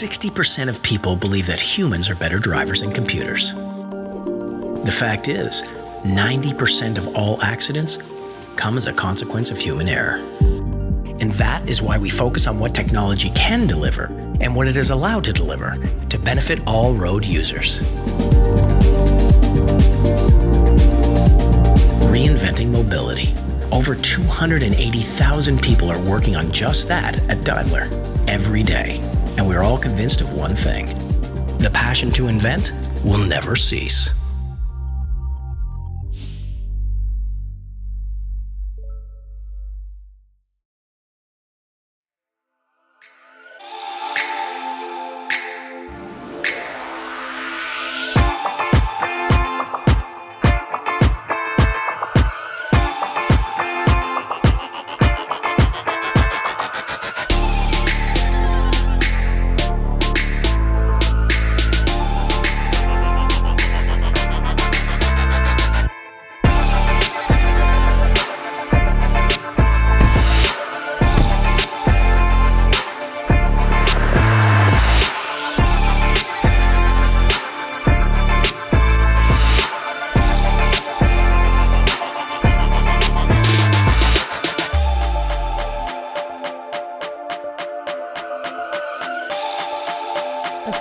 60% of people believe that humans are better drivers than computers. The fact is, 90% of all accidents come as a consequence of human error. And that is why we focus on what technology can deliver and what it is allowed to deliver to benefit all road users. Reinventing mobility. Over 280,000 people are working on just that at Daimler every day. And we're all convinced of one thing: the passion to invent will never cease.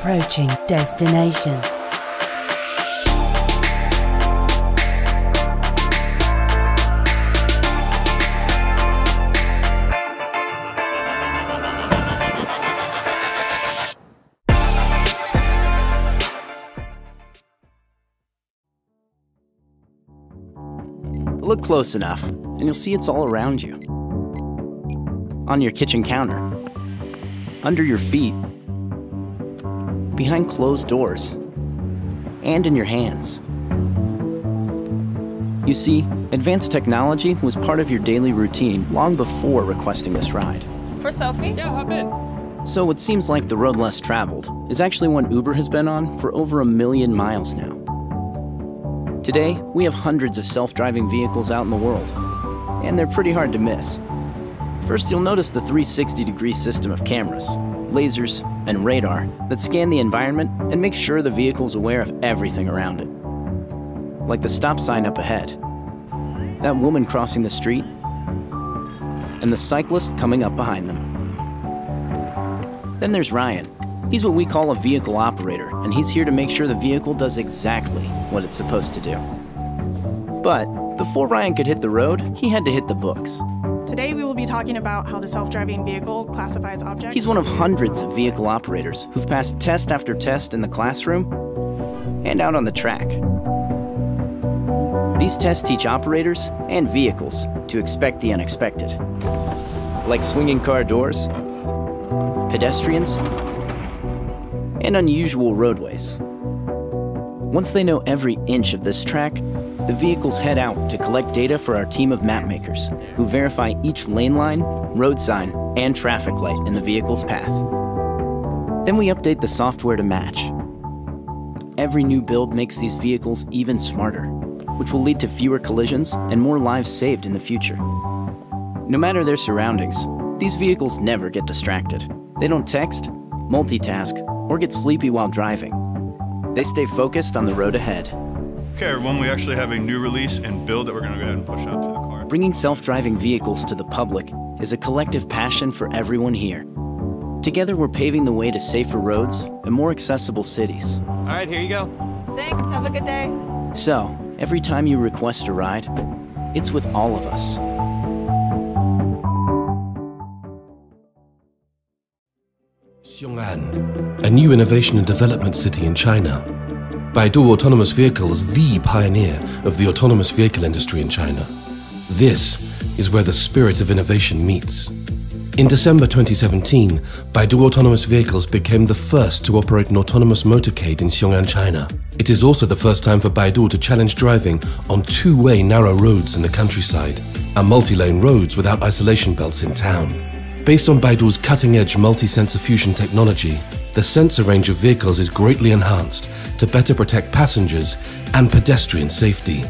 Approaching destination. Look close enough, and you'll see it's all around you. On your kitchen counter, under your feet, behind closed doors, and in your hands. You see, advanced technology was part of your daily routine long before requesting this ride. For a selfie? Yeah, hop in. So it seems like the road less traveled is actually one Uber has been on for over 1 million miles now. Today, we have hundreds of self-driving vehicles out in the world, and they're pretty hard to miss. First, you'll notice the 360-degree system of cameras, lasers, and radar that scan the environment and make sure the vehicle's aware of everything around it. Like the stop sign up ahead, that woman crossing the street, and the cyclist coming up behind them. Then there's Ryan. He's what we call a vehicle operator, and he's here to make sure the vehicle does exactly what it's supposed to do. But before Ryan could hit the road, he had to hit the books. Today we will be talking about how the self-driving vehicle classifies objects. He's one of hundreds of vehicle operators who've passed test after test in the classroom and out on the track. These tests teach operators and vehicles to expect the unexpected, like swinging car doors, pedestrians, and unusual roadways. Once they know every inch of this track, the vehicles head out to collect data for our team of mapmakers, who verify each lane line, road sign, and traffic light in the vehicle's path. Then we update the software to match. Every new build makes these vehicles even smarter, which will lead to fewer collisions and more lives saved in the future. No matter their surroundings, these vehicles never get distracted. They don't text, multitask, or get sleepy while driving. They stay focused on the road ahead. Okay, everyone, we actually have a new release and build that we're going to go ahead and push out to the car. Bringing self-driving vehicles to the public is a collective passion for everyone here. Together, we're paving the way to safer roads and more accessible cities. All right, here you go. Thanks, have a good day. So, every time you request a ride, it's with all of us. Xiong'an, a new innovation and development city in China. Baidu Autonomous Vehicles, the pioneer of the autonomous vehicle industry in China. This is where the spirit of innovation meets. In December 2017, Baidu Autonomous Vehicles became the first to operate an autonomous motorcade in Xiong'an, China. It is also the first time for Baidu to challenge driving on two-way narrow roads in the countryside and multi-lane roads without isolation belts in town. Based on Baidu's cutting-edge multi-sensor fusion technology, the sensor range of vehicles is greatly enhanced to better protect passengers and pedestrian safety.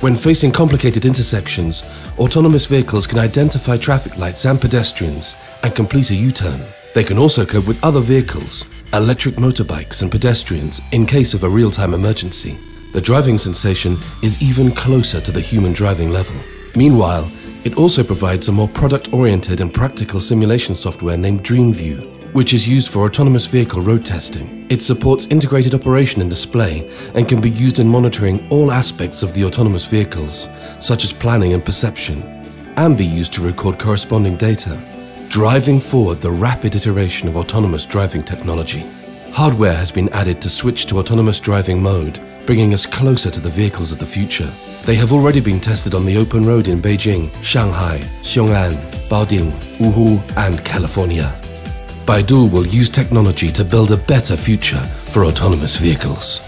When facing complicated intersections, autonomous vehicles can identify traffic lights and pedestrians and complete a U-turn. They can also cope with other vehicles electric motorbikes and pedestrians in case of a real-time emergency. The driving sensation is even closer to the human driving level. Meanwhile, it also provides a more product-oriented and practical simulation software named DreamView, which is used for autonomous vehicle road testing. It supports integrated operation and display and can be used in monitoring all aspects of the autonomous vehicles, such as planning and perception, and be used to record corresponding data, driving forward the rapid iteration of autonomous driving technology. Hardware has been added to switch to autonomous driving mode, bringing us closer to the vehicles of the future. They have already been tested on the open road in Beijing, Shanghai, Xiong'an, Baoding, Wuhu, and California. Baidu will use technology to build a better future for autonomous vehicles.